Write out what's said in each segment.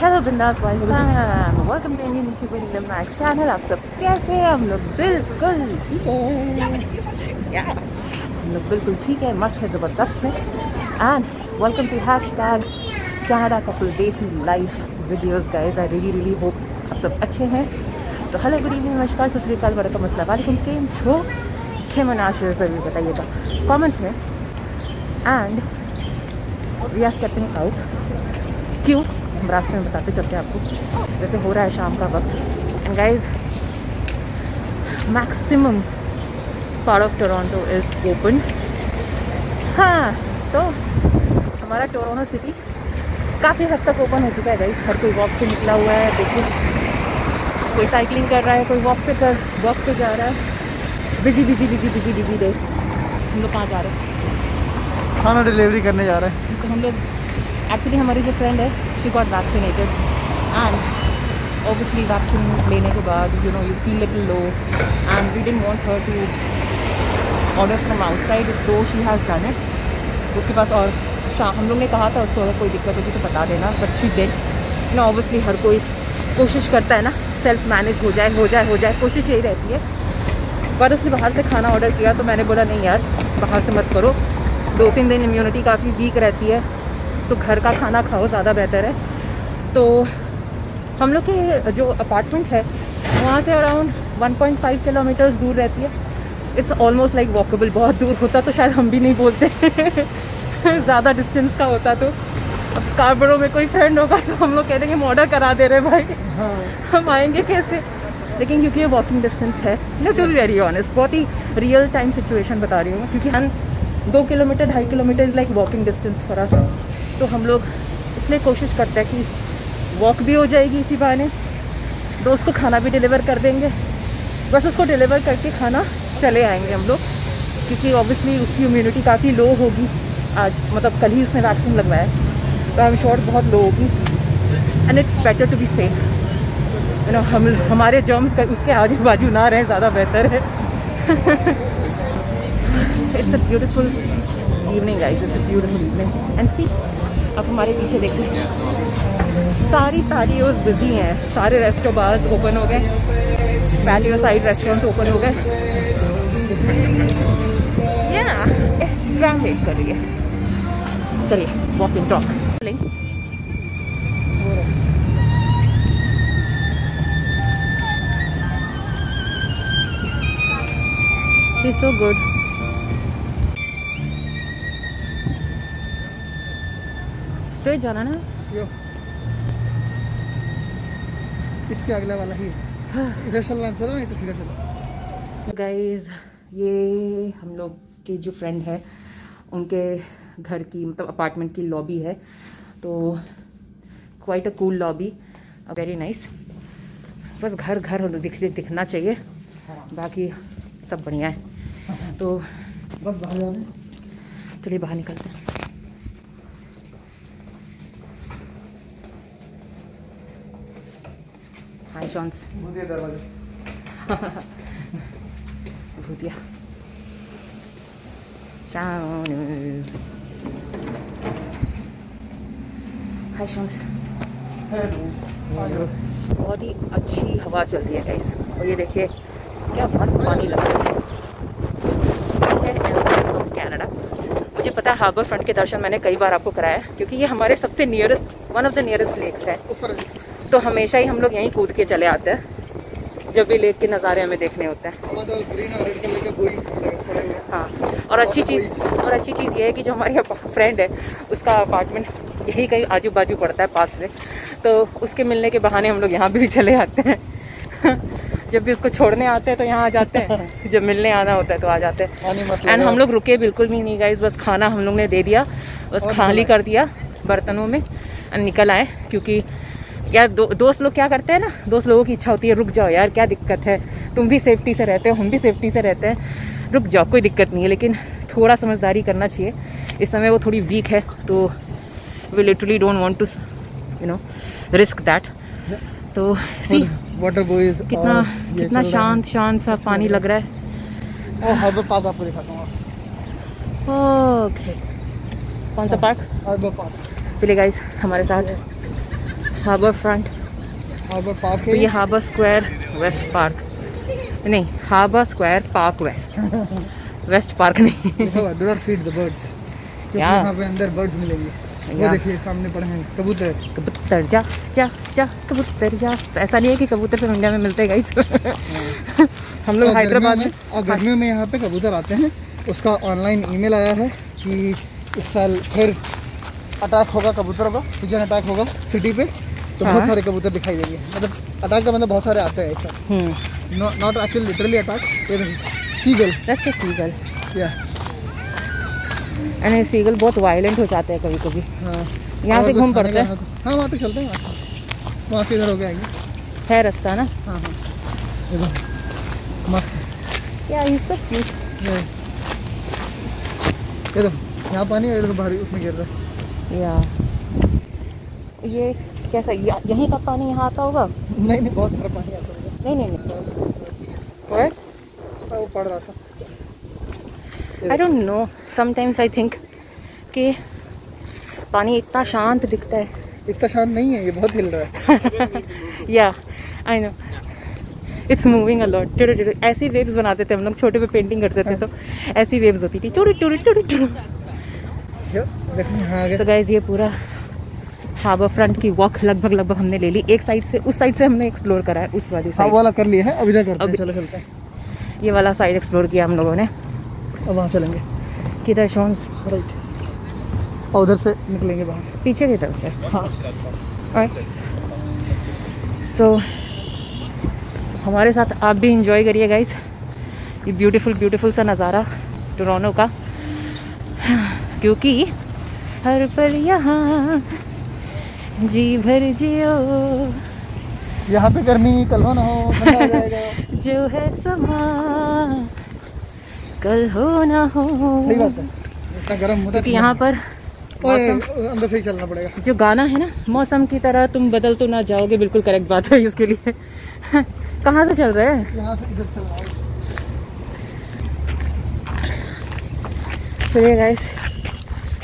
Hello बिंदास welcome to Indian YouTube Max channel. आप सब कैसे हैं? हम लोग बिल्कुल ठीक है, मस्त है, ज़बरदस्त है। And welcome to hashtag Canada couple daily life videos guys. I really hope आप सब अच्छे हैं। सो हेलो, गुड इवनिंग, नमस्कार, सत श्री अकाल, वरकम अस्सलाम वालेकुम। केम छो खेम नाशर ज़रूर बताइएगा कमेंट्स में। And we are stepping out, क्यों हम रास्ते में बताते चलते हैं आपको। जैसे हो रहा है शाम का वक्त and guys maximum part of Toronto is open. हाँ, तो हमारा टोरंटो सिटी काफ़ी हद तक ओपन हो चुका है गाइज। हर कोई वॉक पे निकला हुआ है, देखिए कोई साइकिलिंग कर रहा है, कोई वॉक पे जा रहा है। Busy busy busy busy busy day. हम लोग कहाँ जा रहे हैं? खाना डिलीवरी करने जा रहे हैं तो हम लोग एक्चुअली हमारी जो फ्रेंड है she got vaccinated and obviously vaccine लेने के बाद you know you feel little low and we didn't want her to order from outside, तो शी हैज़ डन इट। उसके पास और शाम हम लोग ने कहा था उसको अगर कोई दिक्कत होगी तो बता देना, बट शी डिड। ना ऑब्वियसली हर कोई कोशिश करता है ना सेल्फ मैनेज हो जाए, कोशिश यही रहती है। पर उसने बाहर से खाना ऑर्डर किया तो मैंने बोला नहीं यार बाहर से मत करो, 2-3 दिन इम्यूनिटी काफ़ी वीक रहती है तो घर का खाना खाओ, ज़्यादा बेहतर है। तो हम लोग के जो अपार्टमेंट है वहाँ से अराउंड 1.5 किलोमीटर्स दूर रहती है। It's almost like walkable. बहुत दूर होता तो शायद हम भी नहीं बोलते ज़्यादा डिस्टेंस का होता तो। अब स्कारबरो में कोई फ्रेंड होगा तो हम लोग कह देंगे ऑर्डर करा दे रहे भाई, हम आएंगे कैसे। लेकिन क्योंकि ये वॉकिंग डिस्टेंस है ना, टू बी वेरी ऑनेस्ट बहुत ही रियल टाइम सिचुएशन बता रही हूँ मैं, क्योंकि हम 2-2.5 kilometre is like walking distance for us. तो हम लोग इसलिए कोशिश करते हैं कि वॉक भी हो जाएगी, इसी बहाने दोस्त को खाना भी डिलीवर कर देंगे, बस उसको डिलीवर करके खाना चले आएंगे हम लोग। क्योंकि ऑब्वियसली उसकी इम्यूनिटी काफ़ी लो होगी आज, मतलब कल ही उसने वैक्सीन लगवाया तो आई एम श्योर बहुत लो होगी and it's better to be safe you know. हमारे जर्म्स उसके आजू बाजू ना रहें, ज़्यादा बेहतर है। It's a beautiful evening guys, it's a beautiful evening and see आप हमारे पीछे देखिए सारी पैटियोज बिजी हैं, सारे रेस्टो बार्स ओपन हो गए, पैटियो साइड रेस्टोरेंट्स ओपन हो गए। ट्रैम वेट कर रही है, चलिए walking talk. It's so good. Straight जाना ना यो। इसके अगला वाला ही इधर चलना, चलो नहीं तो फिर चलो। गाइज ये हम लोग की जो फ्रेंड है उनके घर की मतलब अपार्टमेंट की लॉबी है, तो quite a cool lobby, very nice. बस घर घर हम लोग दिखना चाहिए, बाकी सब बढ़िया है। तो बस बाहर जाना है, चलिए बाहर निकलते हैं। हाय शॉन्स भूतिया बहुत ही अच्छी हवा चल रही है गाइस, और ये देखिए क्या मस्त पानी लग रहा है। कनाडा, मुझे पता है हार्बर फ्रंट के दर्शन मैंने कई बार आपको कराया क्योंकि ये हमारे सबसे nearest, one of the nearest lakes है, तो हमेशा ही हम लोग यहीं कूद के चले आते हैं जब भी लेक के नज़ारे हमें देखने होते हैं। हाँ, और अच्छी चीज़ ये है कि जो हमारी फ्रेंड है उसका अपार्टमेंट यही कहीं आजू बाजू पड़ता है पास में, तो उसके मिलने के बहाने हम लोग यहाँ भी चले आते हैं जब भी उसको छोड़ने आते हैं तो यहाँ आ जाते हैं, जब मिलने आना होता है तो आ जाते हैं। एंड हम लोग रुके बिल्कुल भी नहीं गाइस, बस खाना हम लोग ने दे दिया, बस खाली कर दिया बर्तनों में एंड निकल आए। क्योंकि यार दोस्त लोग क्या करते हैं ना, दोस्त लोगों की इच्छा होती है रुक जाओ यार क्या दिक्कत है, तुम भी सेफ्टी से रहते हो, हम भी सेफ्टी से रहते हैं, रुक जाओ कोई दिक्कत नहीं है। लेकिन थोड़ा समझदारी करना चाहिए, इस समय वो थोड़ी वीक है तो we literally don't want to you know risk that. तो सी वाटर बॉयज कितना शांत सा पानी लग रहा है। हार्बर पार्क आपको दिखाता हूँ। ओके, कौन सा पार्क? Harbour park. चलिए गाइस हमारे साथ हार्बर फ्रंट, हार्बर पार्क है। तो ये हार्बर स्क्वायर वेस्ट पार्क नहीं, harbour square park waste waste park नहीं। Do not feed the birds, यहाँ पे अंदर बर्ड्स मिलेंगे। वो देखिए सामने पड़े हैं कबूतर, कबूतर जा जा जा कबूतर जा। तो ऐसा नहीं है कि कबूतर सिर्फ इंडिया में मिलते हैं गाइस। हम लोग हैदराबाद में और गर्मियों में यहाँ पे कबूतर आते हैं। उसका ऑनलाइन ईमेल आया है कि इस साल फिर अटैक होगा कबूतरों का, पिजन अटैक होगा सिटी पे। तो बहुत सारे कबूतर दिखाई देंगे, मतलब अटैक का मतलब बहुत सारे आते हैं ऐसा, not actually literally attack. Seagull, that's a seagull, या एंड सीगल बहुत वायलेंट हो जाते हैं कभी कभी। हाँ यहाँ से घूम पड़ते हैं। हाँ वहाँ पे चलते हैं, वहाँ से इधर हो गया है रास्ता ना। हाँ हाँ मस्त यार ये सब कुछ। ये तो यहाँ पानी है, भारी उसमें गिर रहा है। या ये कैसा, यहीं का पानी यहाँ आता होगा? नहीं नहीं, बहुत सारा पानी आता होगा। नहीं नहीं नहीं, और वो पड़ रहा था। I don't know, sometimes I think कि पानी इतना शांत दिखता है। इतना शांत नहीं है, ये बहुत हिल रहा है। या I know it's moving a lot. टुडू टुडू ऐसी वेव्स बनाते थे हम लोग छोटे पे, पेंटिंग करते थे तो ऐसी वेव्स होती थी। टुडू टुडू टुडू टुडू। तो गाइज ये पूरा हार्बर फ्रंट की वॉक लगभग लगभग हमने ले ली। एक साइड से, उस साइड से हमने एक्सप्लोर करा है, उस वाली साइड वाला कर लिया है। अब इधर करते हैं, चलो चलते हैं। ये वाला साइड एक्सप्लोर किया हम लोगों ने। अब वहाँ चलेंगे किधर? शॉन्स राइट, और उधर से निकलेंगे बाहर पीछे की तरफ से। हाँ सो हमारे साथ आप भी इंजॉय करिए गाइस, ये ब्यूटीफुल ब्यूटीफुल सा नज़ारा टोरंटो का। क्योंकि हर पल यहाँ जी भर जियो, यहाँ पे गर्मी कल हो ना हो, ठंडा हो जाएगा जो है समा कल हो ना हो। सही बात है, इतना गर्म होता है कि यहाँ पर अंदर से ही चलना पड़ेगा। जो गाना है ना, मौसम की तरह तुम बदल तो ना जाओगे, बिल्कुल करेक्ट बात है इसके लिए। कहाँ से चल रहे हैं? यहाँ से इधर चल रहा है। चलिए गाइस,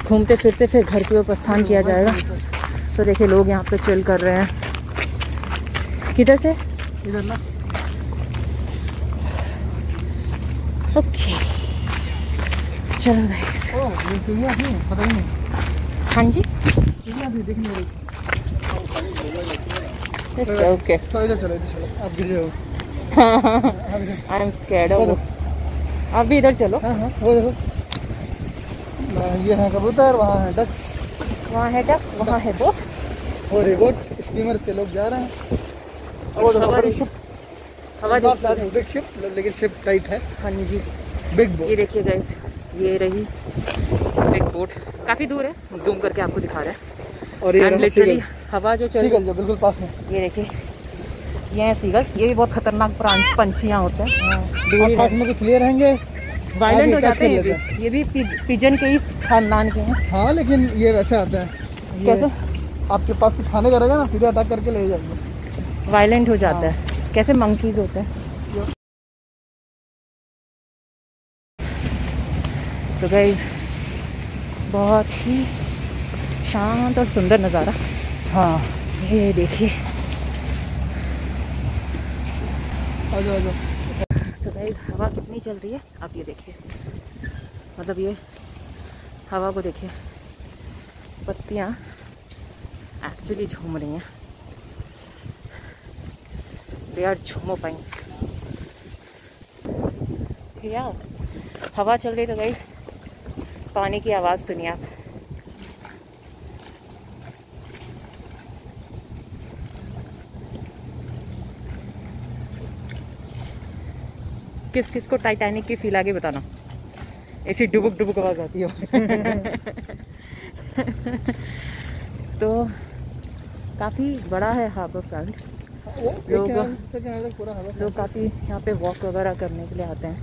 घूमते फिरते फिर घर की ओर प्रस्थान किया जाएगा। तो देखिए लोग यहाँ पे चिल कर रहे हैं। किधर से? इधर ना। ओके चलो गाइस। पता नहीं। हाँ जी It's okay. आप भी जाओ। I am scared of. आप भी इधर चलो। हाँ हाँ वो देखो, ये है कबूतर, वहाँ है डक्स, वहाँ है डक्स, वहाँ है बोट। और ये बोट स्टीमर से लोग जा रहे हैं। वो देखो बड़ी शिप, हवा देखिए, बिग शिप, लेकिन शिप टाइप है। हाँ जी बिग बोट। ये देखिए गाइस, ये रही बिग बोट, काफ़ी दूर है, जूम करके आपको दिखा रहा है। और ये लिटरली हवा जो चल, सीगल जो बिल्कुल पास में, ये देखिए ये है सीगल। ये भी बहुत खतरनाक पंछियाँ होते हैं, हाथ में कुछ लिए रहेंगे वायलेंट हो जाते हैं। ये भी पिजन के ही खानदान के हैं। हाँ लेकिन ये वैसे आता है, कैसे आपके पास कुछ खाने का रहेगा ना, सीधे अटैक करके ले जाएंगे, वायलेंट हो जाता है। कैसे मंकीज होते हैं। तो गाइस बहुत ही शांत और सुंदर नज़ारा। हाँ ये देखिए। तो गाइस हवा कितनी चल रही है आप ये देखिए, मतलब ये हवा को देखिए, पत्तियाँ एक्चुअली झूम रही हैं। दे आर झूमो पाएंगे यार, हवा चल रही। तो गाइस पानी की आवाज़ सुनिए आप। किस किस को टाइटैनिक की फील आगे बताना, ऐसी डुबुक डुबुक आवाज़ आती है। तो काफ़ी बड़ा है हार्बर फ्रंट, लोग काफ़ी यहाँ पे वॉक वगैरह करने के लिए आते हैं।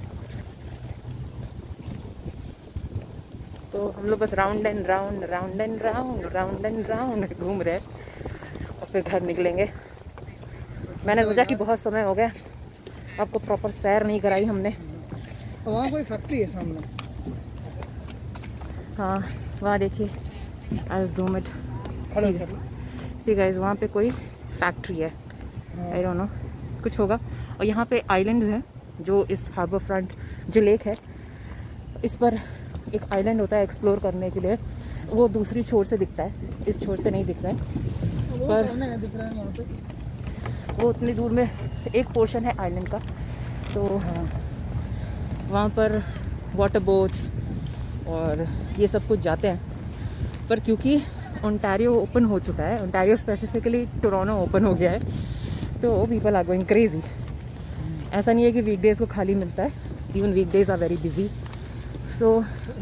तो हम लोग बस round and round, round and round, round and round घूम रहे हैं और फिर घर निकलेंगे। मैंने सोचा कि बहुत समय हो गया आपको प्रॉपर सैर नहीं कराई हमने। वहाँ कोई फैक्ट्री है सामने। हाँ वहाँ देखिए, I zoom it, see guys, वहाँ पे कोई फैक्ट्री है, आई डोंट नो, कुछ होगा। और यहाँ पे आइलैंड्स हैं, जो इस हार्बर फ्रंट जो लेक है इस पर एक आइलैंड होता है एक्सप्लोर करने के लिए। वो दूसरी छोर से दिखता है, इस छोर से नहीं दिख रहा है, पर वो उतनी दूर में एक पोर्शन है आइलैंड का। तो वहाँ पर वाटर बोट्स और ये सब कुछ जाते हैं। पर क्योंकि ओंटारियो ओपन हो चुका है, ओंटारियो स्पेसिफिकली टोरंटो ओपन हो गया है, तो पीपल आर गोइंग क्रेजी। ऐसा नहीं है कि वीकडेज को खाली मिलता है, even weekdays are very busy. So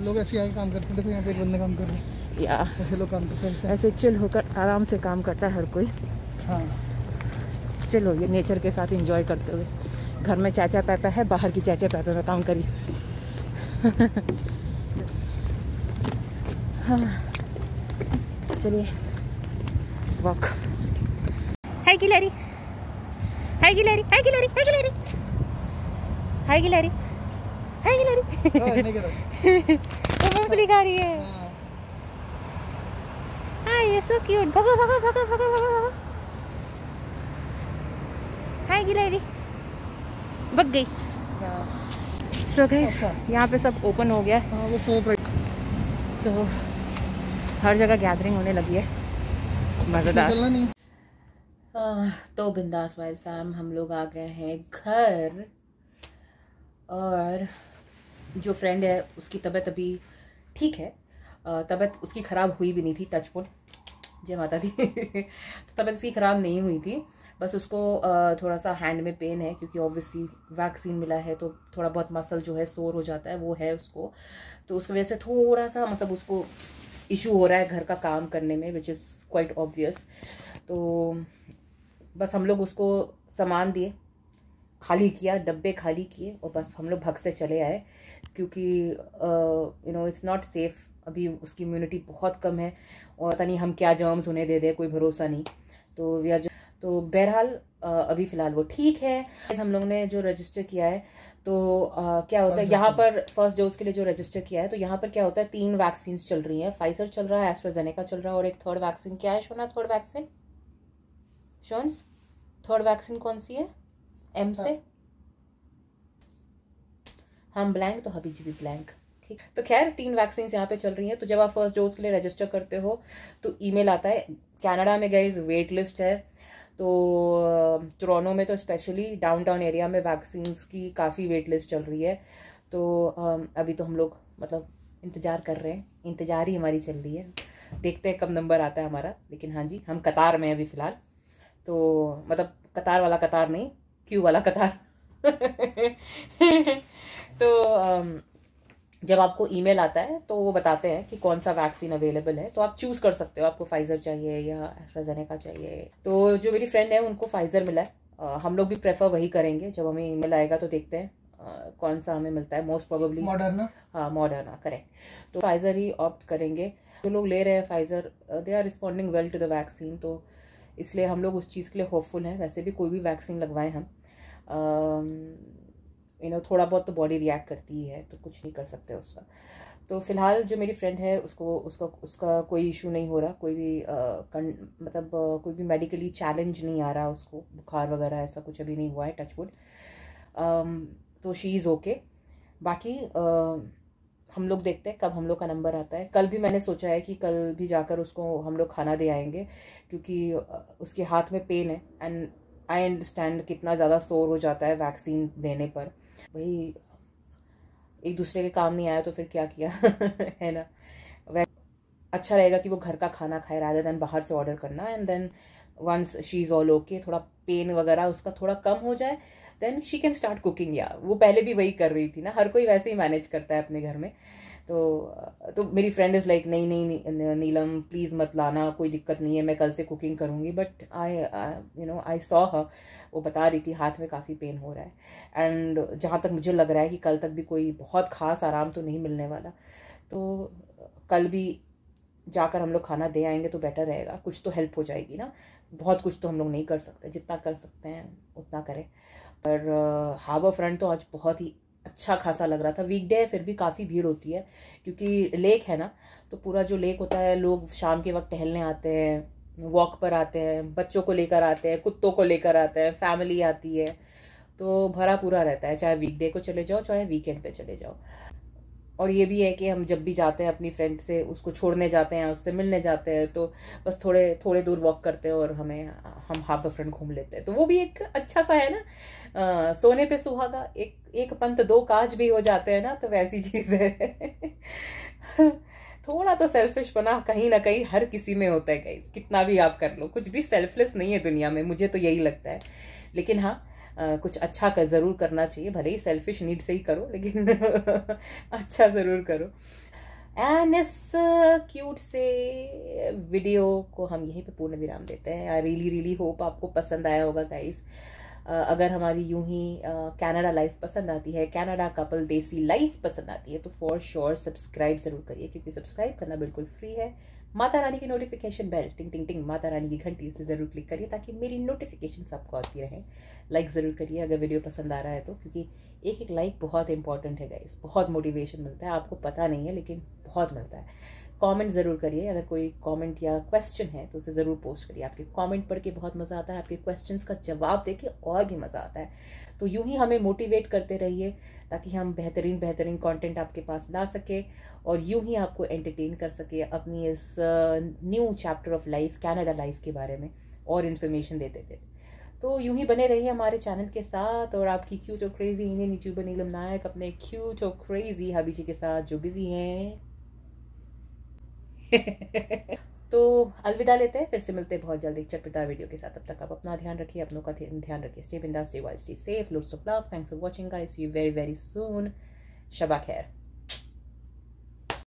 लोग ऐसे आगे काम करते हैं, देखो यहाँ पे एक बंदा काम कर रहे हैं, या ऐसे लोग काम करते हैं, ऐसे चिल होकर आराम से काम करता है हर कोई। हाँ चलो, ये नेचर के साथ एंजॉय करते हुए। घर में चाचा पापा है, बाहर की चाचा पापा में काम करिए। हाँ चलिए वॉक। हाय गिलहरी, हाय गिलहरी, हाय गिलहरी, हाय गिलहरी, हाय गिलहरी, हाय गिलहरी। वो मूंगफली खा रही है। Hi, you so cute. भागो भागो भागो भागो भागो। हाय गिलहरी, भाग गई। सो गाइस, यहाँ पे सब ओपन हो गया है, तो हर जगह गैदरिंग होने लगी है, मज़ेदार। तो बिंदास वाइल फैम, हम लोग आ गए हैं घर। और जो फ्रेंड है उसकी तबीयत अभी ठीक है, तबीयत उसकी ख़राब हुई भी नहीं थी, टचवुड, जय माता दी। तो तबीयत उसकी ख़राब नहीं हुई थी, बस उसको थोड़ा सा हैंड में पेन है, क्योंकि ऑब्वियसली वैक्सीन मिला है तो थोड़ा बहुत मसल जो है सोर हो जाता है, वो है उसको। तो उसकी वजह से थोड़ा सा मतलब उसको इशू हो रहा है घर का काम करने में, विच इज़ क्वाइट ऑब्वियस। तो बस हम लोग उसको सामान दिए, खाली किया, डब्बे खाली किए, और बस हम लोग भग से चले आए, क्योंकि you know it's not safe. अभी उसकी इम्यूनिटी बहुत कम है और पता नहीं हम क्या जर्म्स उन्हें दे दें, कोई भरोसा नहीं। तो वी आर तो बहरहाल अभी फ़िलहाल वो ठीक है। हम लोग ने जो रजिस्टर किया है तो क्या होता है यहाँ पर फर्स्ट डोज के लिए जो रजिस्टर किया है, तो यहाँ पर क्या होता है, 3 वैक्सीन चल रही हैं। फाइजर चल रहा है, एस्ट्राजेनेका चल रहा है, और एक थर्ड वैक्सीन क्या है शोना, थर्ड वैक्सीन शोन्स, थर्ड वैक्सीन कौन सी है, एम से हम ब्लैंक, तो हबी जी भी ब्लैंक, ठीक। तो खैर 3 वैक्सीन यहाँ पे चल रही हैं। तो जब आप फर्स्ट डोज के लिए रजिस्टर करते हो तो ईमेल आता है। कनाडा में गाइस वेट लिस्ट है, तो टोरंटो में तो स्पेशली डाउनटाउन एरिया में वैक्सीन्स की काफ़ी वेट लिस्ट चल रही है। तो अभी तो हम लोग मतलब इंतज़ार कर रहे हैं, इंतज़ार ही हमारी चल रही है, देखते हैं कब नंबर आता है हमारा। लेकिन हाँ जी, हम कतार में अभी फ़िलहाल, तो मतलब कतार वाला कतार नहीं, क्यू वाला कतार। तो जब आपको ईमेल आता है तो वो बताते हैं कि कौन सा वैक्सीन अवेलेबल है, तो आप चूज़ कर सकते हो, आपको फाइजर चाहिए या एस्ट्राजेनेका चाहिए। तो जो मेरी फ्रेंड है उनको फाइजर मिला है। हम लोग भी प्रेफर वही करेंगे। जब हमें ईमेल आएगा तो देखते हैं कौन सा हमें मिलता है, मोस्ट प्रोबेबली मॉडर्ना। हाँ मॉडर्ना, करेक्ट। तो फाइजर ही ऑप्ट करेंगे। जो लोग ले रहे हैं Pfizer, they are responding well to the vaccine, तो इसलिए हम लोग उस चीज़ के लिए होपफुल हैं। वैसे भी कोई भी वैक्सीन लगवाएं हम, यू नो थोड़ा बहुत तो बॉडी रिएक्ट करती ही है, तो कुछ नहीं कर सकते उसका। तो फिलहाल जो मेरी फ्रेंड है उसको उसका कोई इशू नहीं हो रहा, कोई भी मतलब कोई भी मेडिकली चैलेंज नहीं आ रहा उसको, बुखार वगैरह ऐसा कुछ अभी नहीं हुआ है, टचवुड। तो शी इज़ ओके। बाकी हम लोग देखते हैं कब हम लोग का नंबर आता है। कल भी मैंने सोचा है कि कल भी जाकर उसको हम लोग खाना दे आएंगे, क्योंकि उसके हाथ में पेन है एंड आई अंडरस्टैंड कितना ज़्यादा सोर हो जाता है वैक्सीन देने पर। वही एक दूसरे के काम नहीं आया तो फिर क्या किया। है ना, अच्छा रहेगा कि वो घर का खाना खाए रादर देन बाहर से ऑर्डर करना। And then once she is all okay, थोड़ा पेन वगैरह उसका थोड़ा कम हो जाए, then she can start cooking. या वो पहले भी वही कर रही थी ना, हर कोई वैसे ही मैनेज करता है अपने घर में। तो मेरी फ्रेंड इज़ लाइक नहीं नहीं नीलम प्लीज़ मत लाना, कोई दिक्कत नहीं है, मैं कल से कुकिंग करूँगी। बट आई सॉ हर, वो बता रही थी हाथ में काफ़ी पेन हो रहा है। एंड जहाँ तक मुझे लग रहा है कि कल तक भी कोई बहुत ख़ास आराम तो नहीं मिलने वाला, तो कल भी जाकर हम लोग खाना दे आएंगे तो बेटर रहेगा। कुछ तो हेल्प हो जाएगी ना, बहुत कुछ तो हम लोग नहीं कर सकते, जितना कर सकते हैं उतना करें। पर हार्बर फ्रंट तो आज बहुत ही अच्छा खासा लग रहा था। वीकडे है फिर भी काफ़ी भीड़ होती है, क्योंकि लेक है ना, तो पूरा जो लेक होता है लोग शाम के वक्त टहलने आते हैं, वॉक पर आते हैं, बच्चों को लेकर आते हैं, कुत्तों को लेकर आते हैं, फैमिली आती है, तो भरा पूरा रहता है, चाहे वीकडे को चले जाओ चाहे वीकेंड पे चले जाओ। और ये भी है कि हम जब भी जाते हैं अपनी फ्रेंड से, उसको छोड़ने जाते हैं, उससे मिलने जाते हैं, तो बस थोड़े दूर वॉक करते हैं और हम हार्बरफ्रंट घूम लेते हैं। तो वो भी एक अच्छा सा है ना, सोने पे सुहागा, एक पंथ दो काज भी हो जाते हैं ना, तो वैसी चीज़ है। थोड़ा तो सेल्फिश बना कहीं ना कहीं हर किसी में होता है गाइस, कितना भी आप कर लो, कुछ भी सेल्फलेस नहीं है दुनिया में, मुझे तो यही लगता है। लेकिन हाँ, कुछ अच्छा ज़रूर करना चाहिए, भले ही सेल्फिश नीड से ही करो, लेकिन अच्छा ज़रूर करो। एंड इस क्यूट से वीडियो को हम यहीं पे पूर्ण विराम देते हैं। आई रियली होप आपको पसंद आया होगा गाइस। अगर हमारी यूं ही कनाडा लाइफ पसंद आती है, कनाडा कपल देसी लाइफ पसंद आती है, तो फॉर श्योर सब्सक्राइब ज़रूर करिए, क्योंकि सब्सक्राइब करना बिल्कुल फ्री है। माता रानी की नोटिफिकेशन बेल टिंग टिंग टिंग, माता रानी की घंटी, इसे ज़रूर क्लिक करिए ताकि मेरी नोटिफिकेशन आपको आती रहें। लाइक ज़रूर करिए अगर वीडियो पसंद आ रहा है तो, क्योंकि एक एक लाइक बहुत इंपॉर्टेंट है गाइस, बहुत मोटिवेशन मिलता है, आपको पता नहीं है लेकिन बहुत मिलता है। कमेंट ज़रूर करिए, अगर कोई कमेंट या क्वेश्चन है तो उसे ज़रूर पोस्ट करिए, आपके कमेंट पढ़ के बहुत मज़ा आता है, आपके क्वेश्चंस का जवाब देके और भी मज़ा आता है। तो यूं ही हमें मोटिवेट करते रहिए ताकि हम बेहतरीन कंटेंट आपके पास ला सके और यूं ही आपको एंटरटेन कर सके अपनी इस new chapter of life Canada life के बारे में और इन्फॉर्मेशन देते थे। तो यूं ही बने रहिए हमारे चैनल के साथ और आपकी क्यूट और crazy Indian YouTuber Neelam Nayak अपने क्यूट और क्रेजी हबी जी के साथ जो बिजी हैं। तो अलविदा लेते हैं, फिर से मिलते हैं बहुत जल्दी चटपटा वीडियो के साथ। तब तक आप अपना ध्यान रखिए, अपनों का ध्यान रखिए। स्टे बिंदास, stay wild, stay safe. Lots of love. Thanks for watching guys, see you very very soon. शबा खैर।